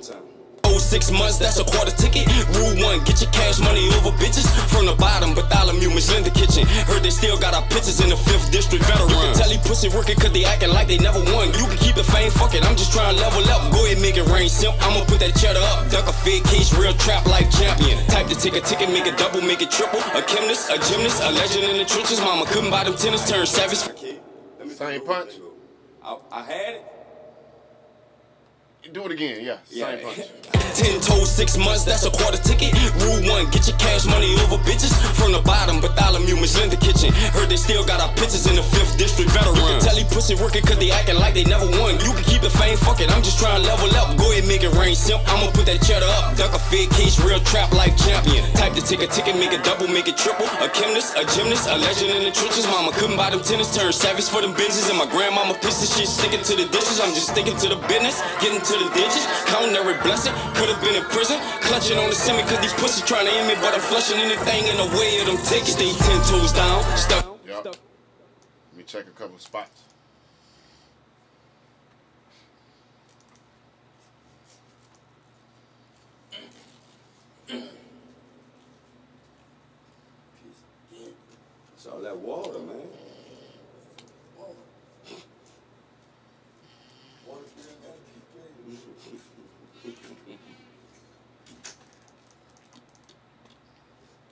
Oh, six months, that's a quarter ticket. Rule one, get your cash money over bitches. From the bottom, Bartholomew was in the kitchen. Heard they still got our pictures in the fifth district veteran. You can tell he pussy working cause they acting like they never won. You can keep the fame, fuck it, I'm just trying to level up. Go ahead, make it rain, simp, I'ma put that cheddar up. Duck a fed case, real trap life champion. Type to take a ticket, make it double, make it triple. A gymnast, a gymnast, a legend in the trenches. Mama couldn't buy them tennis, turned savage. Same punch. I, I had it. Do it again, yeah, same yeah. punch. Ten toes, six months, that's a quarter ticket. Rule one, get your cash money over bitches. From the bottom, Bartholomew was in the kitchen. Heard they still got our pictures in the fifth district veteran. You can tell he pussy working cause they acting like they never won. You can keep the fame, fuck it, I'm just trying to level up. Go ahead, make it rain, simp, I'ma put that cheddar up. Duck a fed case, real trap life champion. Type to take a ticket, make it double, make it triple. A gymnast, a gymnast, a legend in the trenches. Mama couldn't buy them tennis, turned savage for them bitches. And my grandmama pisses, she's sticking to the dishes. I'm just sticking to the business, getting to the ditches, counting every blessing, could have been in prison, clutching on the semi cause these pussies trying to hit me, but I'm flushing anything in the way of them tickets. They ten toes down, stuck. Yep. Let me check a couple spots. It's all that water, man.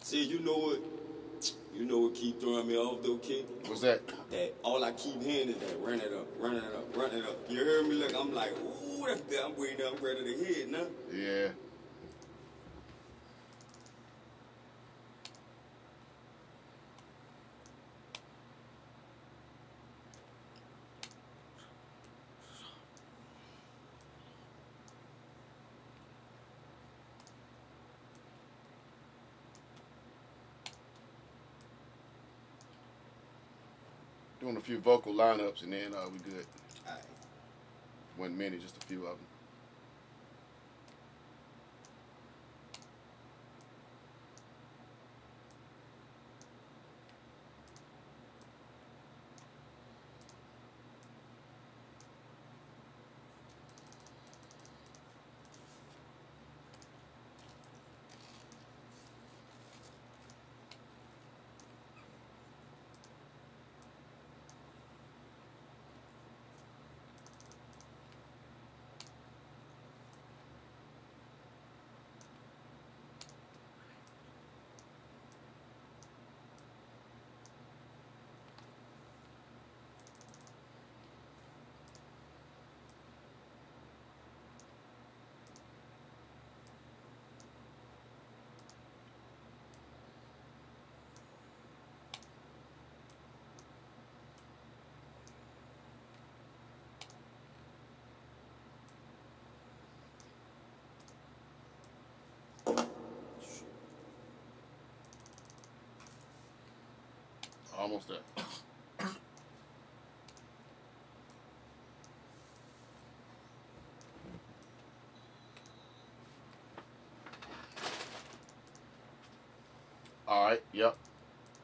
See, you know what, you know what keep throwing me off though, kid? What's that? That all I keep hearing is that run it up, run it up, run it up. You heard me? Look, I'm like, ooh, that's that. I'm waiting, I'm ready to hit, nah. Yeah. Doing a few vocal lineups and then uh, we good. All right. One minute, just a few of them. Almost there. All right. Yep.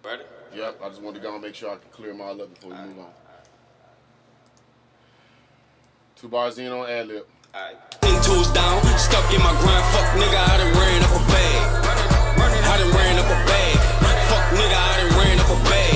Ready? Yep. I just wanted to go and make sure I can clear my lip before we move on. Two bars in on ad lib. ten toes down, stuck in my grind. Fuck nigga, I done ran up a bag. I done ran up a bag. Fuck nigga, I done ran up a bag.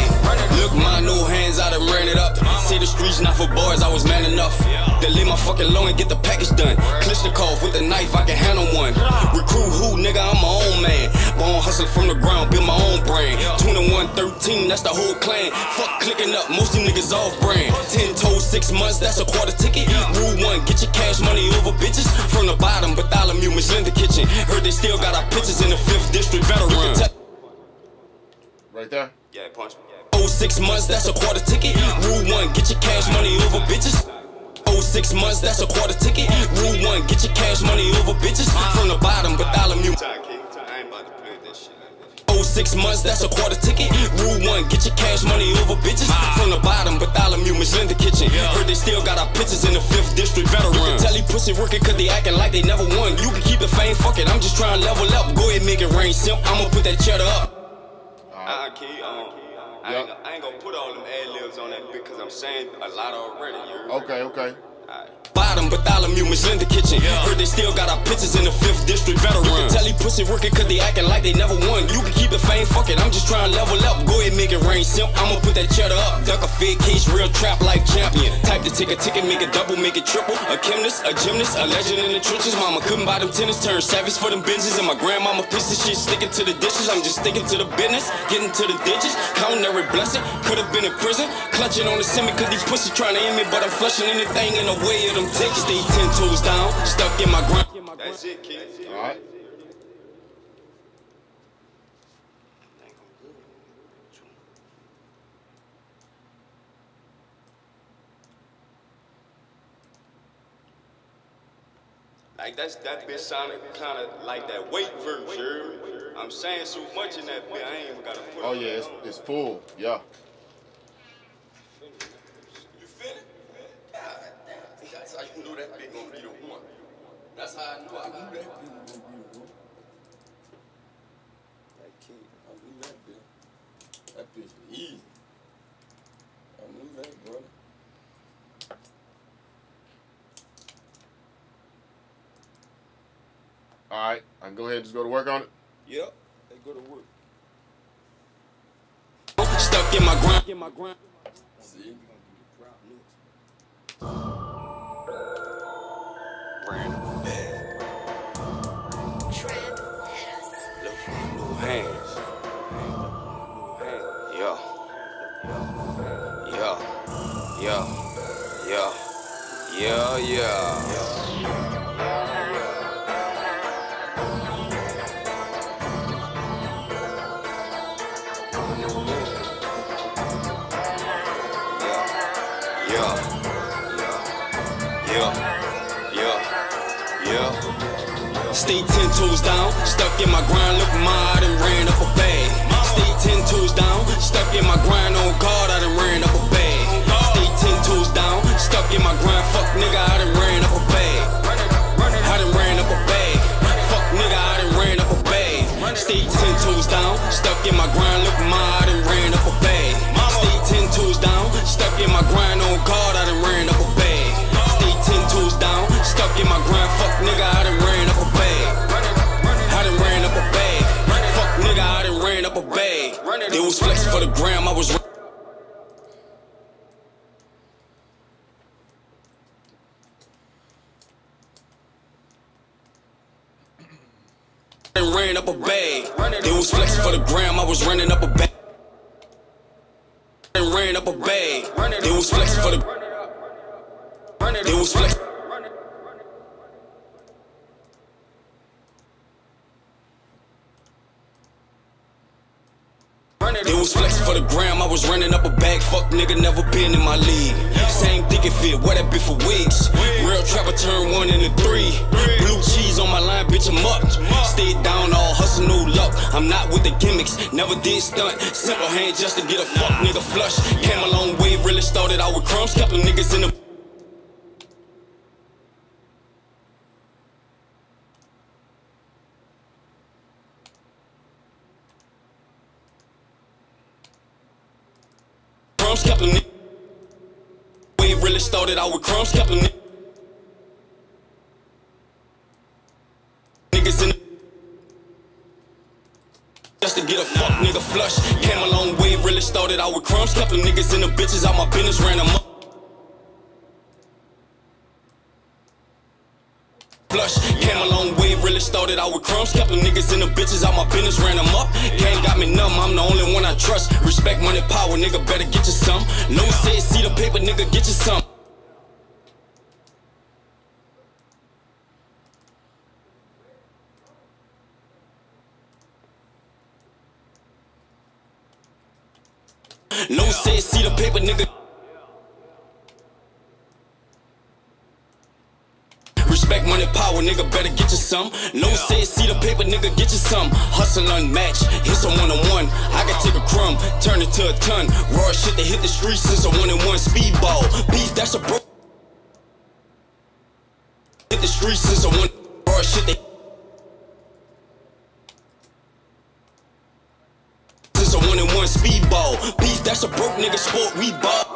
Look, my new hands, I done ran it up. Say the streets not for bars, I was man enough. They leave my fucking loan and get the package done. Klishnikov with a knife, I can handle one. Recruit who, nigga, I'm my own man. Born hustling from the ground, build my own brand. Twenty-one, thirteen, that's the whole clan. Fuck clicking up, most of them niggas off brand. Ten toes, six months, that's a quarter ticket. Rule one, get your cash money over bitches. From the bottom, Bartholomew, Michelin the kitchen. Heard they still got our pictures in the fifth district veteran. Right there? Yeah, punch me. Oh, six months, that's a quarter ticket. Rule one, get your cash money over bitches. Oh, six months, that's a quarter ticket. Rule one, get your cash money over bitches. From the bottom, Bartholomew. Six months, that's a quarter ticket. Rule one, get your cash money over bitches. From the bottom, Bartholomew, Michelin the kitchen. Heard they still got our pictures in the fifth district veteran. You can tell he pussy working cause they acting like they never won. You can keep the fame, fuck it, I'm just trying to level up. Go ahead, make it rain, simp, I'ma put that cheddar up. I keep on. I ain't gonna put all them ad-libs on that bitch cause I'm saying a lot already. Okay, okay. Bottom, Bartholomew, Michelin the kitchen. Heard they still got our pictures in the fifth district veteran. You can tell he pussy working cause they acting like they never won. You can keep the fame, fuck it, I'm just trying to level up. Go ahead, make it rain, simp, I'ma put that cheddar up. Duck a fig case, real trap life champion. Type to take a ticket, make a double, make it triple. A chemist, a gymnast, a legend in the trenches. Mama couldn't buy them tennis, turned savage for them benches. And my grandmama pissed shit, sticking to the dishes. I'm just sticking to the business, getting to the digits. Counting every blessing, could've been in prison. Clutching on the semi cause these pussy trying to end me. But I'm flushing anything in the way of them tickets. They ten toes down, stuck in my grind. That's it, kid. Alright. Like that's that bitch sounded kinda like that weight version. I'm saying so much in that bitch, I ain't even gotta put it. Oh yeah, it's it's full, yeah. I knew that bitch gonna be the one. That's how I knew I knew that bitch gonna be the one. That kid, I knew that bitch. That bitch was easy. I knew that, brother. All right, I can go ahead and just go to work on it. Yep, they go to work. Stuck in my grind. In my grind. See, we gonna do the crowd next. Yeah, yeah, yeah, yeah. Stay ten toes down, stuck in my grind, look mad and ran up a bag. Stay ten toes down, stuck in my grind, on guard, I done ran up a bag. Stuck in my grind, fuck nigga, I done ran up a bag. I done ran up a bag. Fuck nigga, I done ran up a bag. Stay ten toes down, stuck in my grind, look my, I done ran up a bag. Stay ten toes down, stuck in my grind, on guard, I done ran up a bag. Stay ten toes down, stuck in my grind, fuck nigga, I done ran up a bag. I done ran up a bag. Fuck nigga, I done ran up a bag. They was flexing for the gram, I was. Ran up a bag. They was flexing for the gram. I was running up a bag. And ran up a bag. They was flexing for the. They was flexing. They was flexing for the gram, I was running up a bag. Fuck nigga, never been in my league. Same dick and fit, what that been for weeks. Real trapper turned one into three. Blue cheese on my line, bitch, I'm up. Stayed down all hustle, no luck. I'm not with the gimmicks, never did stunt. Simple hand just to get a fuck nigga flush. Came a long way, really started out with crumbs. Kept them niggas in the. Kept them niggas. We really started out with crumbs. Kept them niggas. just to get a fuck nigga flush. Came a long way, really started out with crumbs. Slept them niggas in the bitches, out my business, ran them up. Flush, came a long way, really started out with crumbs. Kept them niggas in the bitches, out my business, ran them up. Gang got me numb, I'm the only one I trust. Respect, money, power, nigga, better get you some. No one said, see the paper, nigga, get you some. No say, see the paper, nigga. Respect, money, power, nigga, better get you some. No yeah. Say, see the paper, nigga, get you some. Hustle unmatched, hit some one-on-one. I can take a crumb, turn it to a ton. Raw shit that hit the streets since a one-on-one speedball. Beast, that's a bro. Hit the streets since a one. Raw shit that. Since a one-on-one speedball. Beast, that's a broke nigga sport we bought.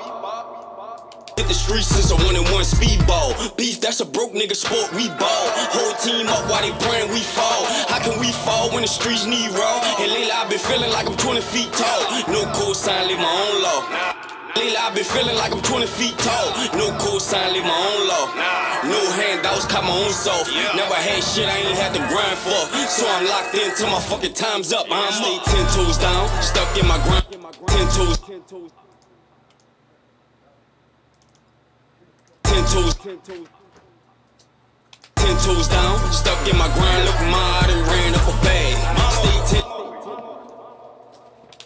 Hit the streets since a one-on-one speedball. Beef, that's a broke nigga sport, we ball. Whole team up while they brand, we fall. How can we fall when the streets need raw? And lately I've been feeling like I'm twenty feet tall. No cosign, live my own law. Lately I've been feeling like I'm twenty feet tall. No cosign, live my own law. No handouts, caught my own self. Never had shit I ain't had to grind for. So I'm locked in till my fucking time's up. I'm stay ten toes down, stuck in my grind. ten toes. ten toes down, stuck in my grind, look mad and ran up a bag. Stay ten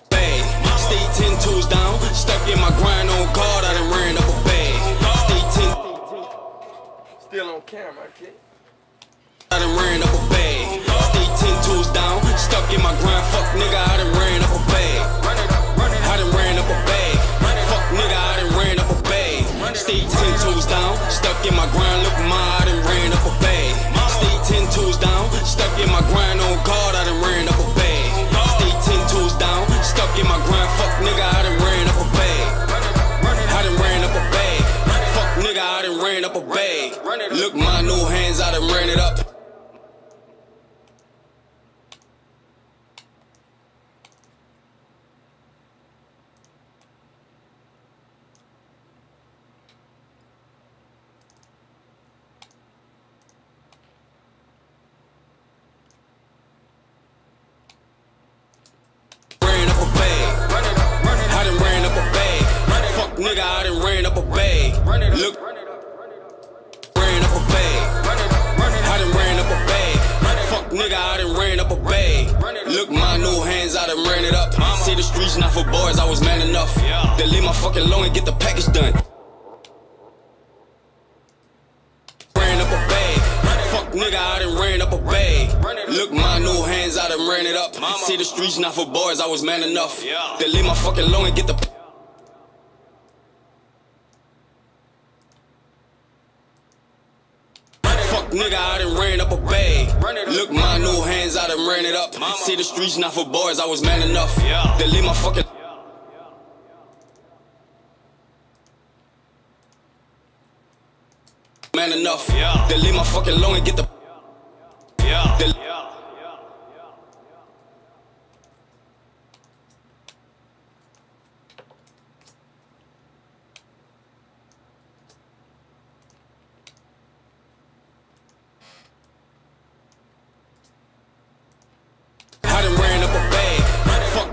bag. Stay ten toes down, stuck in my grind, on guard, I done ran up a bag. Stay ten. Still on camera, kid. I done ran up a bag. Stay ten toes down, stuck in my grind, fuck nigga, I done ran up a bag. I done ran up a bag. Fuck nigga, I done ran up a bag. Stay ten toes down, stuck in my grind, look mad and ran up a bag. Stay ten toes down, stuck in my grind, on guard, I done ran up a bag. Stay ten toes down, stuck in my grind, fuck nigga, I done ran up a bag. I done ran up a bag. Fuck nigga, I done ran up a bag. Look my new hands, I done ran it up. Nigga, I done ran up a bag. Look, ran up a bag. I done ran up a bag. Fuck, nigga, I done ran up a bag. Look, my new hands, I done ran it up. See the streets not for boys, I was man enough. They leave my fucking loan and get the package done. Ran up a bag. Fuck, nigga, I done ran up a bag. Look, my new hands, I done ran it up. See the streets not for boys, I was man enough. They leave my fucking loan and get the. Nigga, I done ran up a bag. Look, my new hands, I done ran it up. See the streets not for boys, I was man enough. They leave my fucking. Man enough. They leave my fucking loan and get the.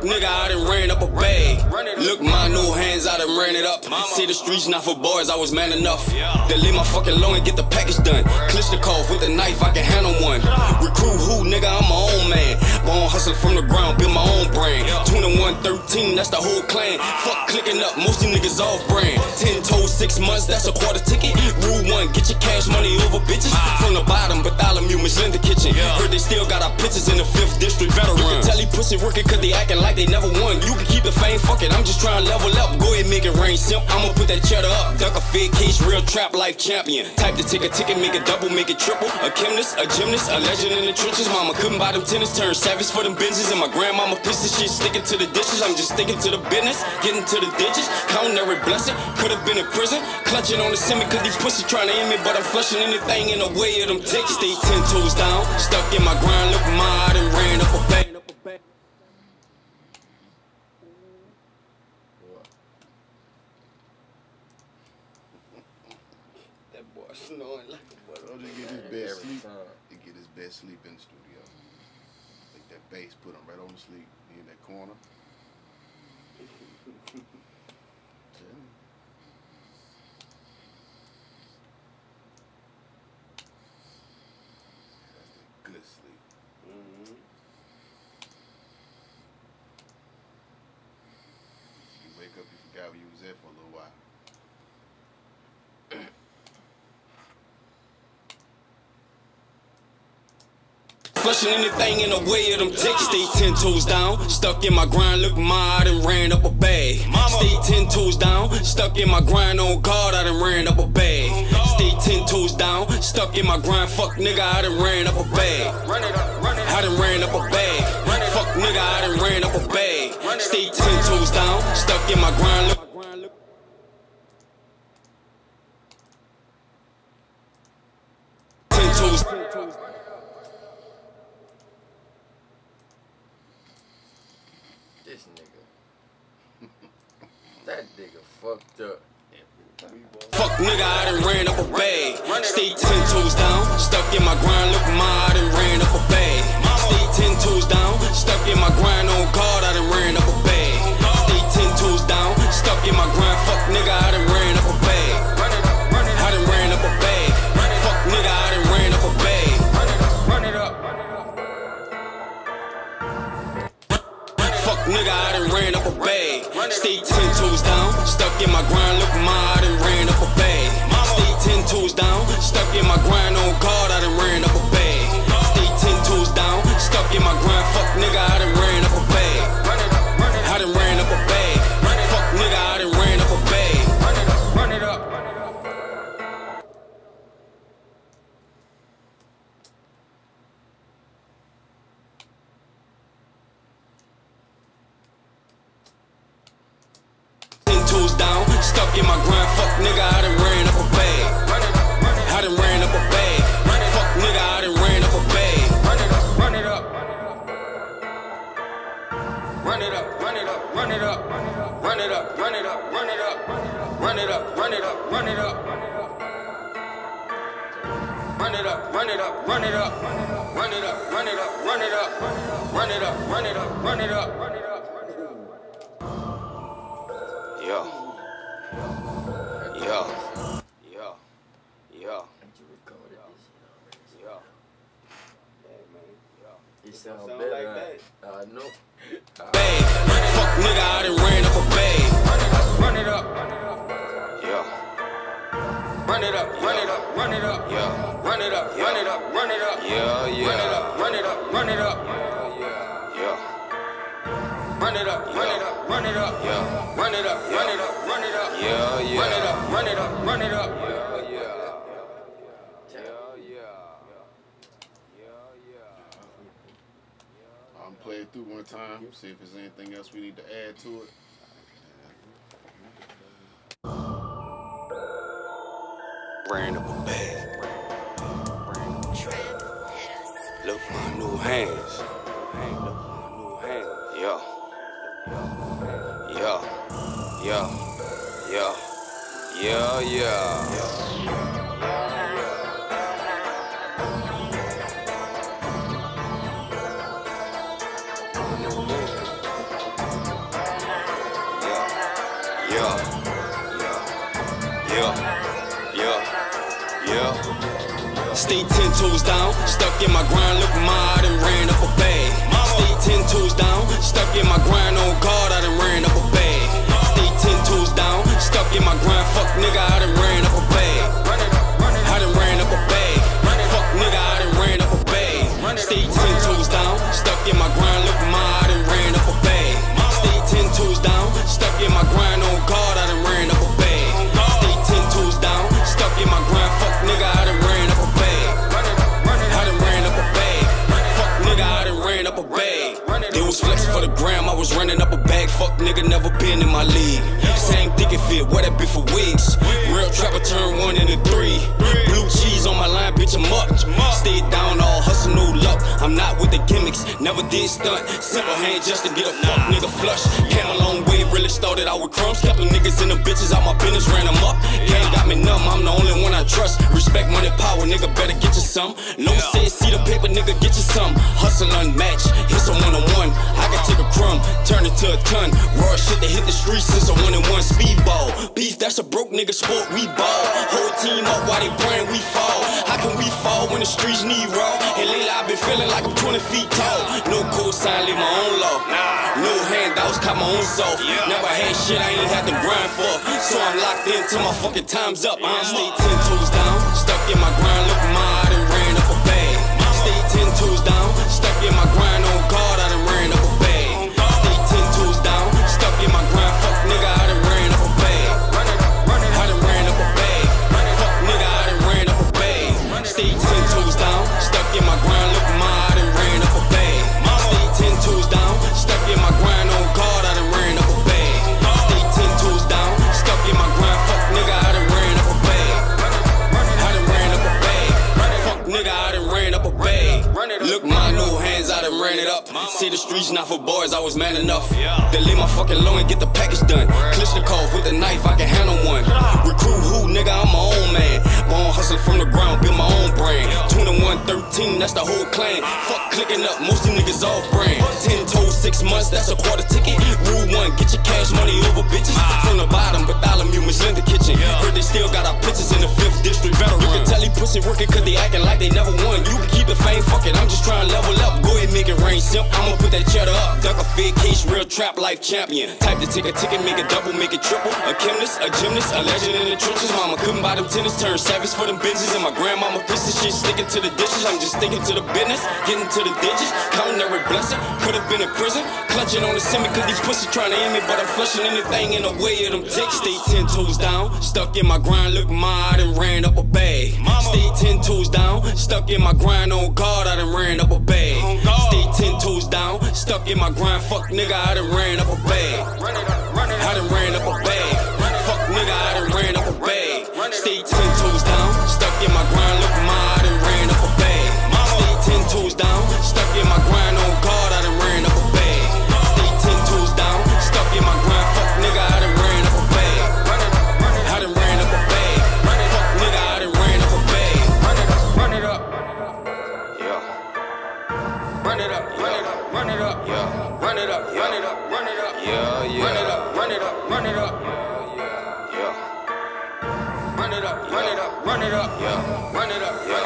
They nigga, I done ran up a bag. Look, my new hands, I done ran it up. See the streets not for boys, I was man enough. They leave my fucking loan and get the package done. Klishnikov with a knife, I can handle one. Recruit who, nigga, I'm my own man. Born hustling from the ground, build my own brand. Twenty-one, thirteen, that's the whole clan. Fuck clicking up, most of niggas off brand. Ten toes, six months, that's a quarter ticket. Rule one, get your cash money over bitches. From the bottom, Bartholomew, Miss Linda Kitchen. Heard they still got our pictures in the fifth district veteran. You can tell he pussy working cause they acting like they never won. You can keep the fame, fuck it, I'm just trying to level up. Go ahead, make it rain, simp, I'ma put that cheddar up. Duck a fed case, real trap life champion. Type to take a ticket, make it double, make it triple. A chemist, a gymnast, a legend in the trenches. Mama couldn't buy them tennis, turned savage for them benches. And my grandmama pisses, she sticking to the dishes. I'm just sticking to the business, getting to the ditches. Counting every blessing, could have been in prison. Clutching on the semi, cause these pussies trying to end me. But I'm flushing anything in the way of them tickets. Stay ten toes down, stuck in my grind, look mad and ran up a bang. dead sleep in the studio. I think that bass put him right on to sleep in that corner. That's that good sleep. Mm-hmm. You wake up, you forgot where you was at for a little while. Flushing anything in the way of them tickets. Stay ten toes down, stuck in my grind. Look, ma, I done ran up a bag. Stay ten toes down, stuck in my grind. On God, I done ran up a bag. Stay ten toes down, stuck in my grind. Fuck nigga, I done ran up a bag. I done ran up a bag. Fuck nigga, I done ran up a bag. Stay ten toes down, stuck in my grind. Look. This nigga, that nigga fucked up. Fuck nigga, I done ran up a bag. Stay ten toes down, stuck in my grind. Look, ma, I done ran up a bag. Stay ten toes down, stuck in my grind. On God, I done ran up a bag. Stay ten toes down, stuck in my grind. Fuck nigga, I done ran up a bag. I done ran up a bag. Fuck nigga, I done ran up a bag. Run it up. Fuck nigga, I done ran up a bag. Stay ten toes down, stuck in my grind. Look, ma, I done ran up a bag. Stay ten toes down, stuck in my grind. On God, I done ran up a bag. Stay ten toes down, stuck in my grind. Fuck nigga, I done ran up a bag. I done ran up a bag. Fuck nigga, I done ran up a bag. Run it up. Down, stuck in my grind, fuck nigga, I done ran up a bag. I done ran up a bag. Fuck nigga, I done ran up a bag. Run it up, run it up, run it up, run it up, run it up, run it up, run it up, run it up, run it up, run it up, run it up, run it up, run it up, run it up, run it up, run it up, run it up, run it up, run it up, run it up. Yo, yo, yo, yo, yo, it sounds better like that. I know. Fuck nigga, I done ran up a bag. Run it up, yeah. Run it up, run it up, run it up, yeah. Run it up, run it up, run it up, yeah, yeah. Run it up, run it up, run it up, yeah. Run it up, run it up, run it up, yeah. Run it up, run it up, run it up, yeah, yeah. Run it up, run it up, run it up, yeah, yeah, yeah, yeah, yeah. I'm playing through one time, see if there's anything else we need to add to it. Brand up a bag. Look my new hands. Yeah. Yeah, yeah, yeah, yeah, yeah. Stay ten toes down, stuck in my grind. Look, ma, I done ran up a bag. Stay ten toes down, stuck in my grind. On God, I done ran up a bag. Stay ten toes down, stuck in my grind. Fuck nigga, I done ran up a bag. I done ran up a bag. Fuck nigga, I done ran up a bag. Stay ten toes down, stuck in my grind. Look, ma, I done ran up a bag. Stay ten toes down, stuck in my grind. On God, I done ran up a bag. Stay ten toes down, stuck in my grind. Fuck nigga, I done ran up a bag. I done ran up a bag. Fuck nigga, I done ran up a bag. It was flexing for the gram, I was running up a bag. Fuck nigga, never been in my league. Same thick and fit, where that been for weeks. Real trapper turn one into three. Blue cheese on my line, bitch, I'm up. Stayed down all hustle, no luck. I'm not with the gimmicks, never did stunt. Simple hand just to get a fuck nigga flush. Came a long way, really the store that I was crumbs. Kept them niggas in the bitches out my business, ran them up. Gang got me numb, I'm the only one I trust. Respect, money, power, nigga, better get you some. Low said, see the paper, nigga, get you some. Hustle unmatched, hits a one-on-one. I can take a crumb, turn it to a ton. Raw shit that hit the streets since a one-on-one. Speedball, beef, that's a broke nigga sport, we ball. Whole team up while they brain, we fall. How can we fall when the streets need raw? And lately I've been feeling like I'm twenty feet tall. No cosign, leave my own law. No handouts, caught my own self. Never had shit I ain't had to grind for. So I'm locked in till my fucking time's up. I stay ten toes down, stuck in my grind. Look, my I done ran up a bag. Stay ten toes down, stuck in my grind. On guard, I done ran up a bag. Stay ten toes down, stuck in my grind. Fuck nigga, I done ran up a bag. I done ran up a bag. Fuck nigga, I done ran up a bag. Stay ten toes down, stuck in my grind. Look, my I done ran up a bag. Stay ten toes down, stuck in my grind. On guard, I done ran up a bag. Stay ten toes down, stuck in my grind. Fuck nigga, I done ran up a bag. I done ran up a bag. Fuck nigga, I done ran up a bag. Look, my new hands, I done ran it up. See the streets not for boys, I was man enough. They lay my fucking low and get the package done. Klishnikov with a knife, I can handle one. Recruit who, nigga, I'm my own man. Born hustling from the ground, build my own brand. Two to one, thirteen, that's the whole clan. Fuck clicking up, most of niggas off brand. Ten toes, six months, that's a quarter ticket. Rule one, get your cash money over bitches. From the bottom, but Bartholomew was in the kitchen. Heard they still got our pictures in the fifth district veteran. You can tell he pussy working cause they acting like they never won. You can keep the fame, fuck it, I'm just trying to level up. Go ahead, make it rain, simp, I'ma put that cheddar up. Duck a fed case, real trap life champion. Type to take a ticket, make it double, make it triple. A chemist, a gymnast, a legend in the trenches. Mama couldn't buy them tennis, turn savage for them bitches. And my grandmama pisses, she sticking to the dishes. I'm just sticking to the business, getting to the digits. Counting every blessing, could've been in prison. Clutching on the semi, cause these pussies trying to end me. But I'm flushing anything in the way of them ticks. Stay ten toes down, stuck in my grind. Look, ma, I done ran up a bag. Stay ten toes down, stuck in my grind. On guard, I done ran up a bag. Stay ten toes down, stuck in my grind. Fuck nigga, I done ran up a bag. I done ran up a bag. Fuck nigga, I done ran up a bag. Stay ten toes down, stuck in my grind. Look, ma, I done ran up a bag. Stay ten toes down, stuck in my grind. On guard, I done ran up a bag. Stay ten toes down, stuck in my grind. Fuck nigga, I done ran up a bag. I done ran up a bag. Fuck nigga, I done ran up a bag. Run it up. Run it up, run it up, run it up, yeah. Run it up, run it up, run it up, yeah, yeah. Run it up, run it up, run it up, yeah, yeah. Run it up, run it up, run it up,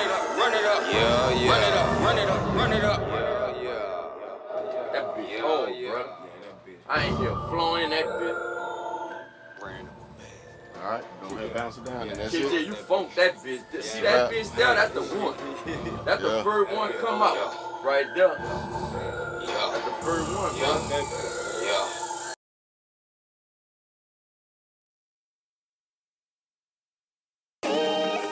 yeah. Run it up, run it up, run it up, yeah, yeah. Run it up, run it up, run it up, yeah, yeah. That bitch old, bruh. I ain't here flowing that bitch. Random. All right, go ahead, bounce it down, and that's it. Yeah, you funk that bitch. See that bitch down? That's the one. That's the third one come out. Right there. Yeah. That's the first one, yeah. Man. Yeah.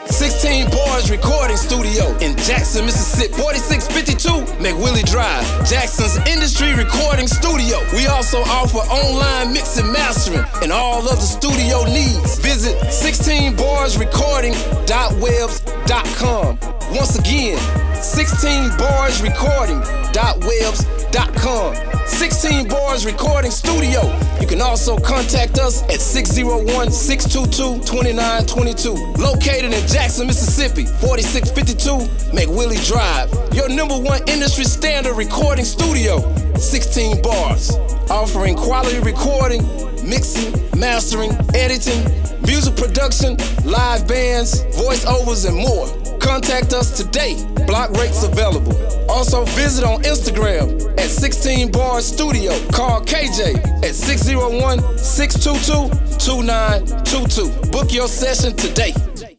sixteen bars Recording Studio in Jackson, Mississippi. forty-six fifty-two McWillie Drive, Jackson's Industry Recording Studio. We also offer online mix and mastering and all other studio needs. Visit sixteen bars recording dot webs dot com. Once again, sixteen bars recording dot webs dot com. sixteen bars Recording Studio. You can also contact us at six oh one, six two two, two nine two two. Located in Jackson, Mississippi, forty-six fifty-two McWillie Drive. Your number one industry standard recording studio. sixteen bars. Offering quality recording, mixing, mastering, editing, music production, live bands, voiceovers, and more. Contact us today. Block rates available. Also visit on Instagram at sixteen bars studio. Call K J at six oh one, six two two, two nine two two. Book your session today.